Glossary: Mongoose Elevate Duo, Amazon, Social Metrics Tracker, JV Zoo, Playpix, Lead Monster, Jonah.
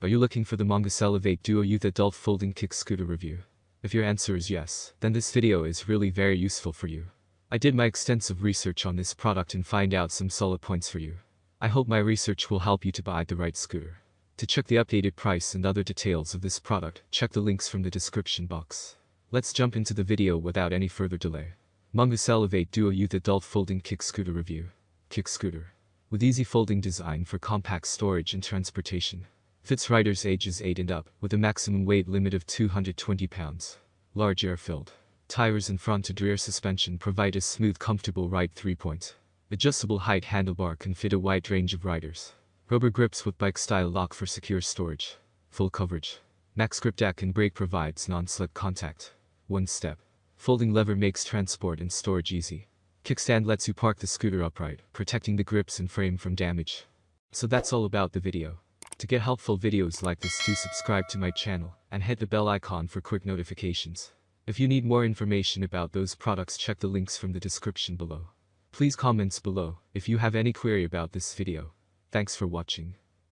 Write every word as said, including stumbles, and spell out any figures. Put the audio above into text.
Are you looking for the Mongoose Elevate Duo Youth Adult Folding Kick Scooter review? If your answer is yes, then this video is really very useful for you. I did my extensive research on this product and find out some solid points for you. I hope my research will help you to buy the right scooter. To check the updated price and other details of this product, check the links from the description box. Let's jump into the video without any further delay. Mongoose Elevate Duo Youth Adult Folding Kick Scooter review. Kick scooter. With easy folding design for compact storage and transportation. Fits riders ages eight and up, with a maximum weight limit of two hundred twenty pounds. Large air-filled. Tires and front to rear suspension provide a smooth, comfortable ride. Three point. Adjustable height handlebar can fit a wide range of riders. Rubber grips with bike-style lock for secure storage. Full coverage. Max grip deck and brake provides non-slip contact. One-step. Folding lever makes transport and storage easy. Kickstand lets you park the scooter upright, protecting the grips and frame from damage. So that's all about the video. To get helpful videos like this, do subscribe to my channel and hit the bell icon for quick notifications. If you need more information about those products, check the links from the description below. Please comment below if you have any query about this video. Thanks for watching.